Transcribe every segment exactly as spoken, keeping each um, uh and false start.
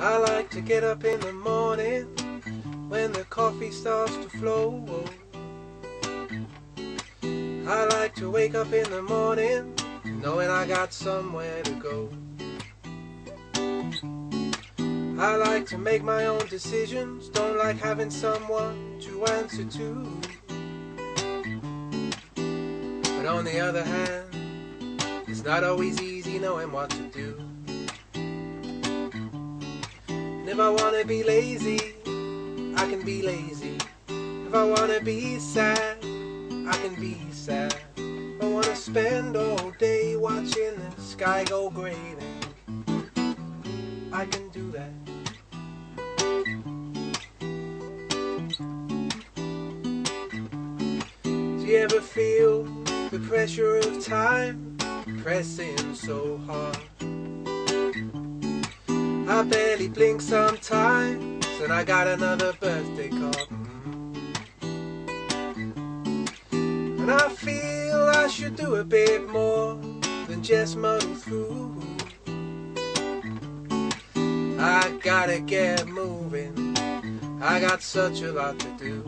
I like to get up in the morning when the coffee starts to flow. I like to wake up in the morning knowing I got somewhere to go. I like to make my own decisions, don't like having someone to answer to. But on the other hand, it's not always easy knowing what to do. And if I want to be lazy, I can be lazy. If I want to be sad, I can be sad. If I want to spend all day watching the sky go grey, then I can do that. Do you ever feel the pressure of time pressing so hard? I barely blink sometimes, and I got another birthday card. And I feel I should do a bit more than just muddle through. I gotta get moving, I got such a lot to do.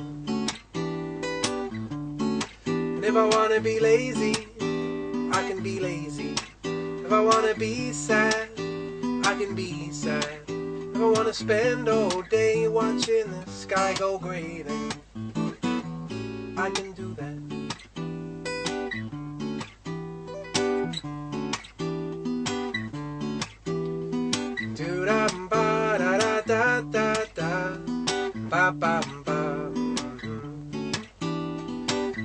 And if I wanna be lazy, I can be lazy. If I wanna be sad, I can be sad. If I want to spend all day watching the sky go grey, then I can do that. Do da ba da da da da da ba ba ba.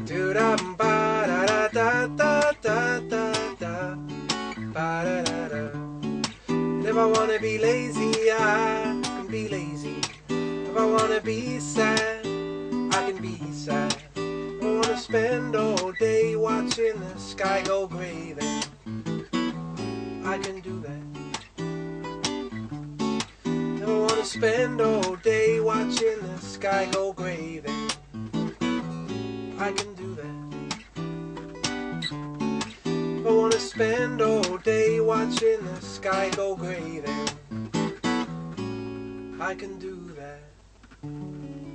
Do da ba da da da da da da ba da da da. If I want to be lazy, I can be lazy. If I want to be sad, I can be sad. If I want to spend all day watching the sky go grey, then I can do that. If I want to spend all day watching the sky go grey, then I can do that. If I want to spend all day watching the sky go grey, then I can do that.